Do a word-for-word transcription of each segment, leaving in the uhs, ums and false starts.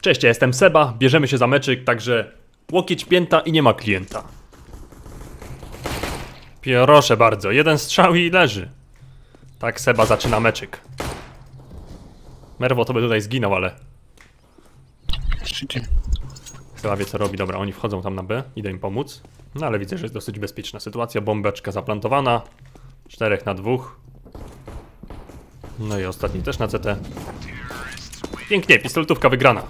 Cześć, ja jestem Seba, bierzemy się za meczyk, także łokieć pięta i nie ma klienta. Proszę bardzo, jeden strzał i leży. Tak Seba zaczyna meczyk. Merwo to by tutaj zginął, ale... Seba wie co robi, dobra, oni wchodzą tam na B, idę im pomóc. No ale widzę, że jest dosyć bezpieczna sytuacja, bombeczka zaplantowana. Czterech na dwóch. No i ostatni też na C T. Pięknie, pistoletówka wygrana.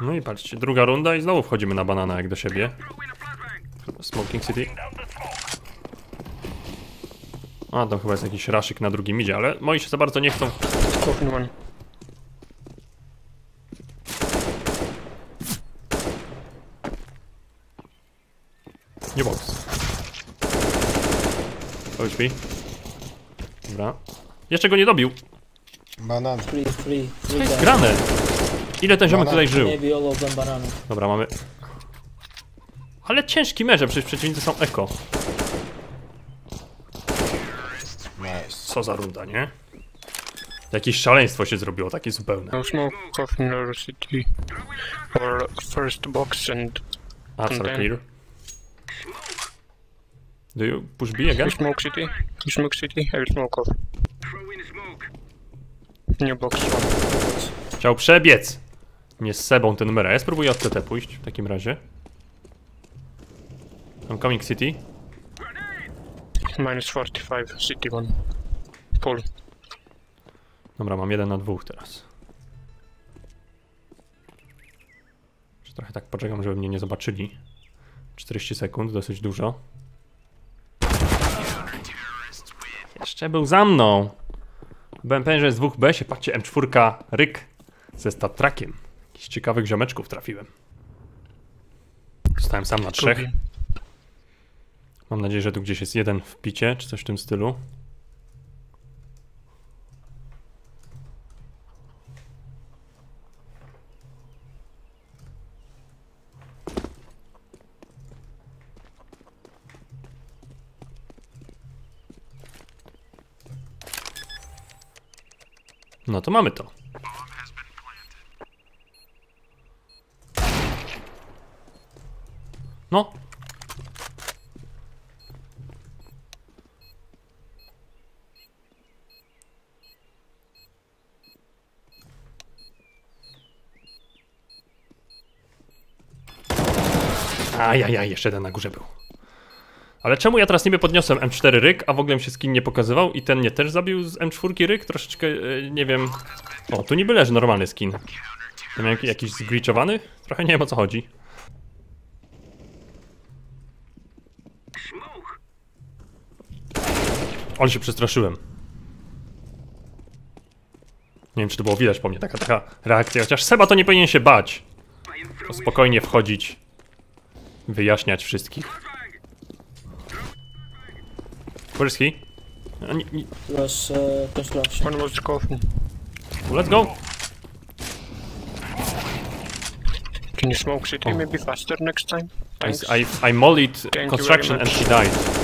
No i patrzcie, druga runda i znowu wchodzimy na banana jak do siebie. Smoking City. A, tam chyba jest jakiś raszyk na drugim idzie, ale moi się za bardzo nie chcą. Nie box. To śpi. Dobra. Jeszcze go nie dobił. Banan. Free, free, free. Granę. Ile ten ziomek tutaj żył? Dobra, mamy... Ale ciężki merze, przecież przeciwnicy są eko. Co za runda, nie? Jakieś szaleństwo się zrobiło, takie zupełne. Arts are clear. Do you push B again? Smoke city. Smoke city. I will smoke off. Nie box. Chciał przebiec. Nie z Sebą ten numer. Ja spróbuję od C T pójść w takim razie. I'm coming city. minus forty-five, city one. Pull. Dobra, mam jeden na dwóch teraz. Już trochę tak poczekam, żeby mnie nie zobaczyli. czterdzieści sekund, dosyć dużo. Jeszcze był za mną. Byłem pewien, że jest dwóch B, się patrzcie, M cztery ryk ze statrakiem. Jakichś ciekawych ziomeczków trafiłem. Zostałem sam na trzech. Mam nadzieję, że tu gdzieś jest jeden w picie, czy coś w tym stylu. No to mamy to. No. Ajajaj, jeszcze jeden na górze był. Ale czemu ja teraz niby podniosłem M cztery ryk, a w ogóle mi się skin nie pokazywał i ten mnie też zabił z M cztery ryk? Troszeczkę, yy, nie wiem... O, tu niby leży normalny skin. Ten jak, jakiś zglitchowany? Trochę nie wiem o co chodzi. On się przestraszyłem. Nie wiem czy to było widać po mnie, taka, taka reakcja. Chociaż Seba to nie powinien się bać. To spokojnie wchodzić. Wyjaśniać wszystkich. Polski? Plus construction. Let's go! Can you smoke city oh. Maybe faster next time? Thanks. I, I, I mollied construction and she died.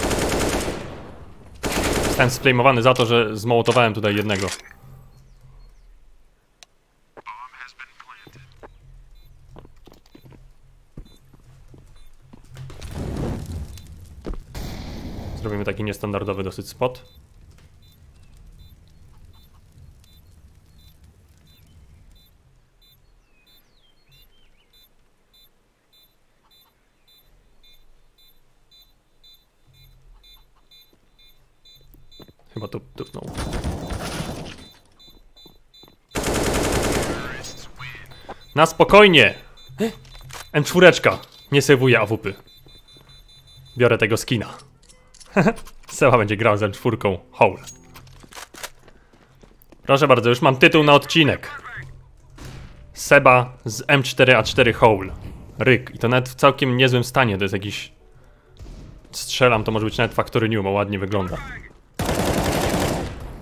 Jestem splejmowany za to, że zmołotowałem tutaj jednego. Zrobimy taki niestandardowy dosyć spot. Chyba tu tupnął. Na spokojnie! M cztery nie sejwuje A W P. Biorę tego skina. Seba będzie grał z M cztery Howl. Proszę bardzo, już mam tytuł na odcinek. Seba z M cztery A cztery Howl. Ryk. I to nawet w całkiem niezłym stanie. To jest jakiś... Strzelam, to może być nawet Factory New, bo ładnie wygląda.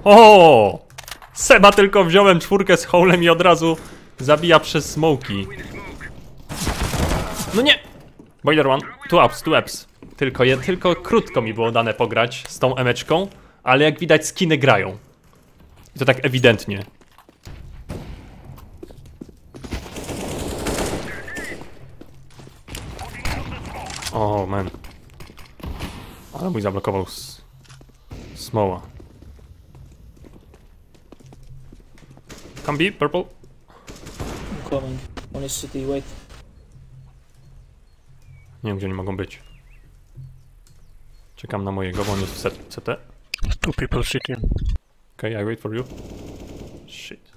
O! Seba, tylko wziąłem czwórkę z Howlem i od razu zabija przez smoki. No nie! Boiler One, two ups, two ups. Tylko, je, tylko krótko mi było dane pograć z tą emeczką, ale jak widać skiny grają. I to tak ewidentnie. O, man. Ale mój zablokował smoła. Come be, purple. I'm coming. On is city, wait. Nie wiem, gdzie oni mogą być. Czekam na mojego, bo on jest w C T. Two people shitting. Okay, I wait for you. Shit.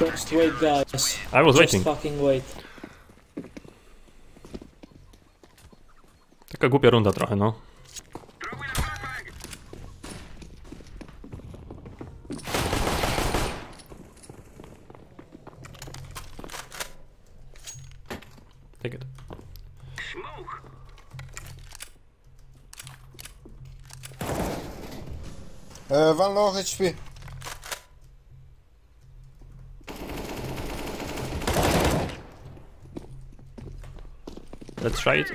Just wait, guys. I was waiting. Just fucking wait. Taka głupia runda trochę, no. Take it. E, walno H P. Let's try it.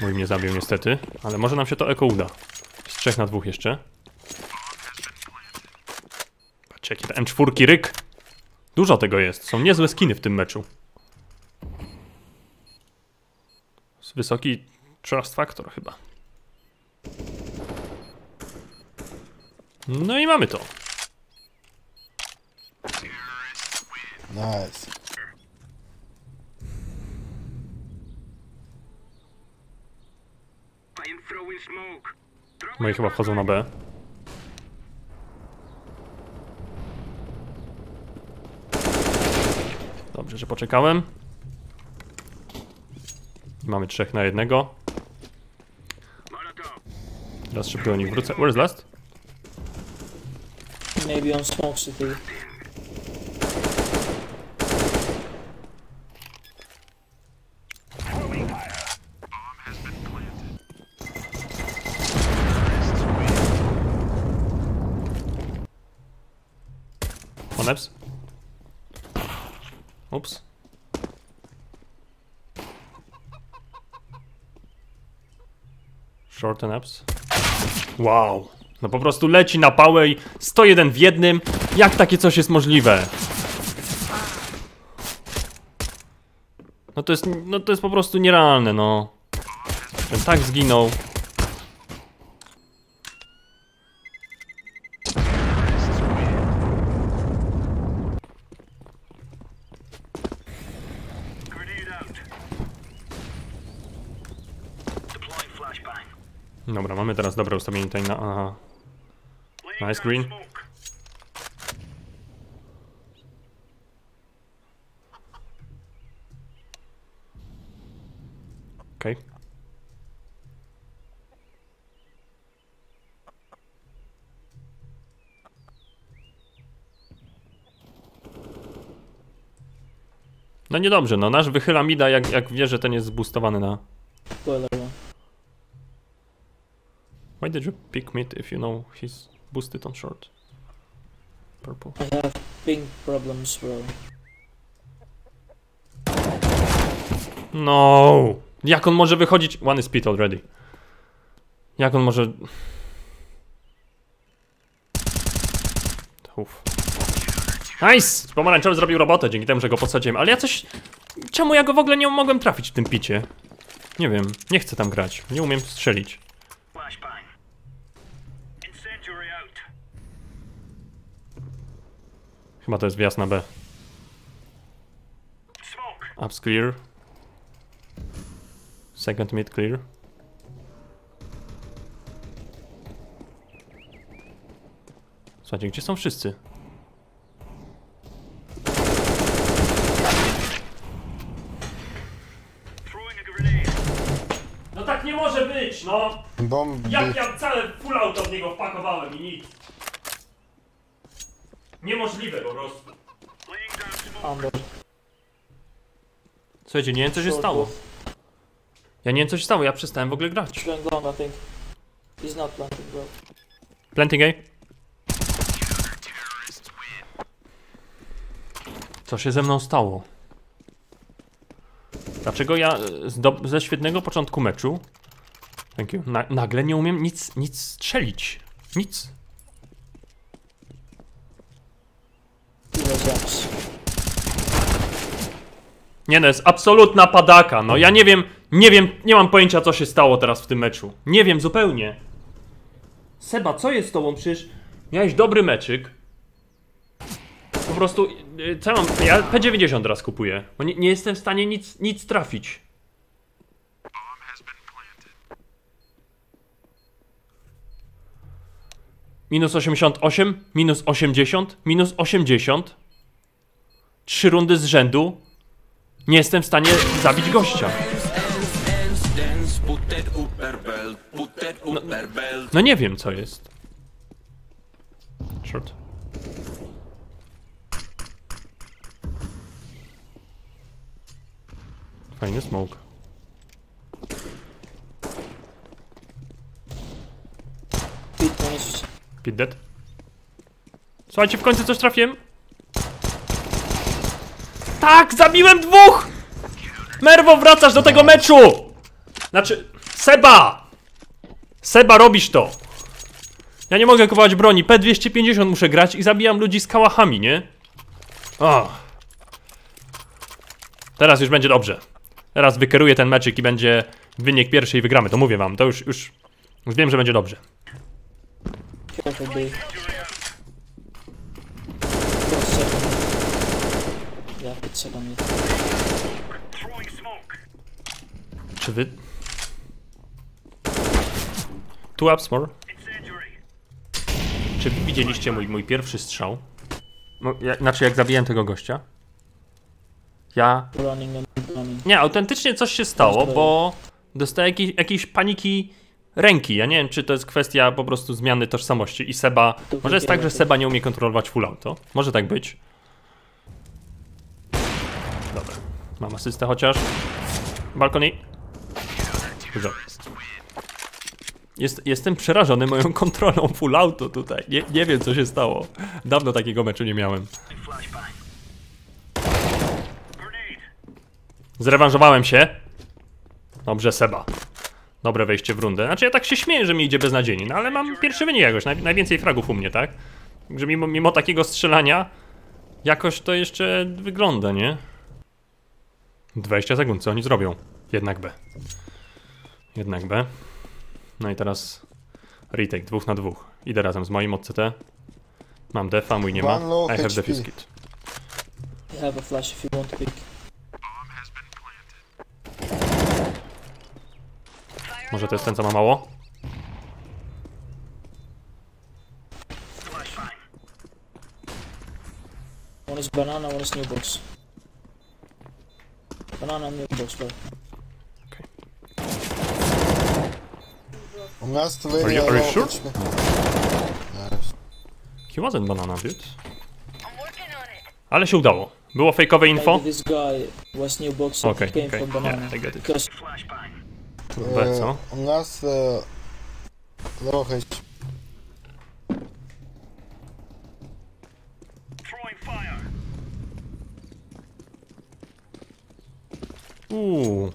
Mój mnie zabił niestety, ale może nam się to eko uda. Z trzech na dwóch jeszcze. Patrzcie, jaki to M cztery ryk. Dużo tego jest, są niezłe skiny w tym meczu. Wysoki Trust Factor chyba. No i mamy to. Nice. Moi chyba wchodzą na B. Dobrze, że poczekałem. Mamy trzech na jednego. Teraz szybko do nich wrócę. Where's last? Maybe on smoke city. Ups. Short and ups. Wow. No po prostu leci na pałę i sto jeden w jednym. Jak takie coś jest możliwe? No to jest, no to jest po prostu nierealne, no. Ten tak zginął. Dobra, mamy teraz dobre ustawienie tutaj na... Aha. Nice green. Okej. Okay. No niedobrze, no nasz wychyla mida, jak, jak wie, że ten jest zboostowany na... Why did you pick mid if you know he's boosted on short? Purple. I have ping problems, bro. No! Jak on może wychodzić? One is pit already. Jak on może... Uf. Nice! Pomarańczowy zrobił robotę dzięki temu, że go podsadziłem, ale ja coś... Czemu ja go w ogóle nie mogłem trafić w tym picie? Nie wiem, nie chcę tam grać, nie umiem strzelić. Chyba to jest wjazd na B. Ups clear. Second mid clear. Słuchajcie, gdzie są wszyscy? No tak nie może być, no! Bomby. Jak ja całe full auto w niego wpakowałem i nic. Niemożliwe po prostu. Słuchajcie, nie wiem co się stało. Ja nie wiem, co się stało, ja przestałem w ogóle grać. Planting, I think. He's not planting, bro. Planting A. Co się ze mną stało? Dlaczego ja ze świetnego początku meczu thank you, na, nagle nie umiem nic, nic strzelić. Nic. Nie no, jest absolutna padaka. No ja nie wiem, nie wiem, nie mam pojęcia, co się stało teraz w tym meczu. Nie wiem zupełnie. Seba, co jest z tobą? Przecież miałeś dobry meczyk. Po prostu, co ja mam? Ja P dziewięćdziesiąt teraz kupuję, bo nie, nie jestem w stanie nic, nic trafić. Minus osiemdziesiąt osiem, minus osiemdziesiąt, minus osiemdziesiąt. Trzy rundy z rzędu. Nie jestem w stanie zabić gościa. No, no nie wiem, co jest. Short. Fajny smoke. Pit dead. Słuchajcie, w końcu coś trafiłem. Tak, zabiłem dwóch! Merwo, wracasz do tego meczu! Znaczy, Seba! Seba, robisz to! Ja nie mogę kupować broni, P dwieście pięćdziesiąt muszę grać i zabijam ludzi z kałachami, nie? O. Teraz już będzie dobrze. Teraz wykeruję ten meczyk i będzie wynik pierwszy i wygramy, to mówię wam, to już, już, już wiem, że będzie dobrze. Czy wy... Two ups more. Czy widzieliście mój, mój pierwszy strzał? No, ja, znaczy jak zabijałem tego gościa? Ja... Nie, autentycznie coś się stało, bo dostałem jakiej, jakiejś paniki ręki. Ja nie wiem, czy to jest kwestia po prostu zmiany tożsamości i Seba... Może jest tak, że Seba nie umie kontrolować full auto? Może tak być. Dobra, mam asystę chociaż. Balkoni. Jest, jestem przerażony moją kontrolą full auto tutaj. Nie, nie wiem, co się stało. Dawno takiego meczu nie miałem. Zrewanżowałem się. Dobrze, Seba. Dobre wejście w rundę. Znaczy ja tak się śmieję, że mi idzie beznadziejnie, no ale mam pierwszy wynik jakoś. Naj, najwięcej fragów u mnie, tak? Także mimo, mimo takiego strzelania jakoś to jeszcze wygląda, nie? dwadzieścia sekund, co oni zrobią? Jednak B. Jednak B. No i teraz retake, dwóch na dwóch. Idę razem z moim od C T. Mam defa, mój nie ma. I have the fiskit. I have a flash if you want to pick. Może to jest ten, co ma mało? One is banana, one is new box. Banana, new box, bro. Okay. Are you, are you sure? He wasn't banana, dude. Ale się udało. Było fejkowe info? Okej, okej, I get it. B, co? U nas... Trochę... Uuu...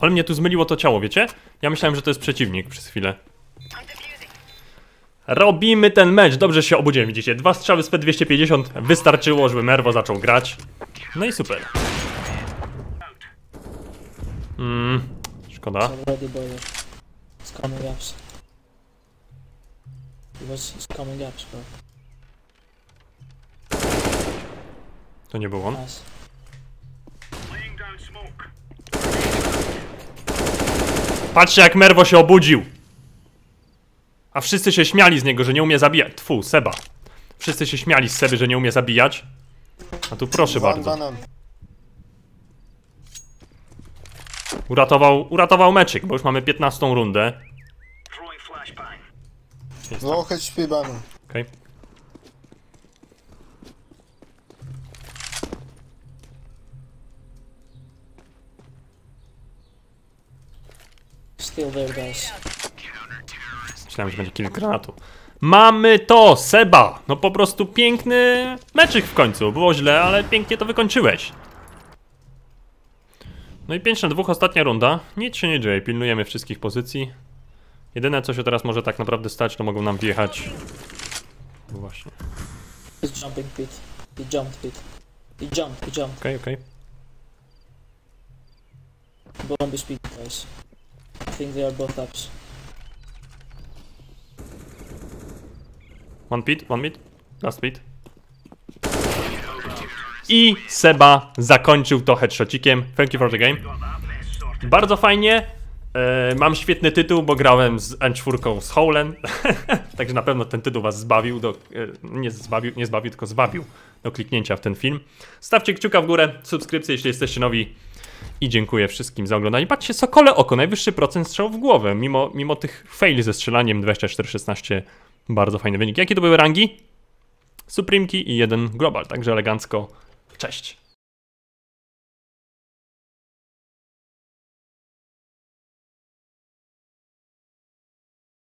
Ale mnie tu zmyliło to ciało, wiecie? Ja myślałem, że to jest przeciwnik przez chwilę. Robimy ten mecz, dobrze się obudziłem, widzicie, dwa strzały z P dwieście pięćdziesiąt wystarczyło, żeby Merwo zaczął grać. No i super. Mmm, szkoda. To nie był on. Patrzcie, jak Merwo się obudził. A wszyscy się śmiali z niego, że nie umie zabijać. Tfu, Seba. Wszyscy się śmiali z Seby, że nie umie zabijać. A tu proszę bardzo. Uratował, uratował meczyk, bo już mamy piętnastą rundę. Jest tak. Okej. Okay. still there, guys. Myślałem, że będzie kilka granatów. Mamy to, Seba! No po prostu piękny meczyk w końcu. Było źle, ale pięknie to wykończyłeś. No i pięć na dwa, ostatnia runda. Nic się nie dzieje, pilnujemy wszystkich pozycji. Jedyne co się teraz może tak naprawdę stać, to mogą nam wjechać. Właśnie. He's jumping, Pete. He jumped, Pete. He jumped, he jumped. Okej, okej. Bomb is Pete, guys. I think they are both ups. One Pete, one Pete. Last Pete. I Seba zakończył to headshotcikiem. Thank you for the game. Bardzo fajnie. Eee, mam świetny tytuł, bo grałem z M cztery z Howlem. Także na pewno ten tytuł was zbawił do, e, nie zbawił, nie zbawił, tylko zbawił do kliknięcia w ten film. Stawcie kciuka w górę, subskrypcję, jeśli jesteście nowi. I dziękuję wszystkim za oglądanie. Patrzcie, Sokole Oko, najwyższy procent strzałów w głowę. Mimo, mimo tych faili ze strzelaniem dwadzieścia cztery szesnaście, bardzo fajny wynik. Jakie to były rangi? Supremki i jeden global, także elegancko. Cześć!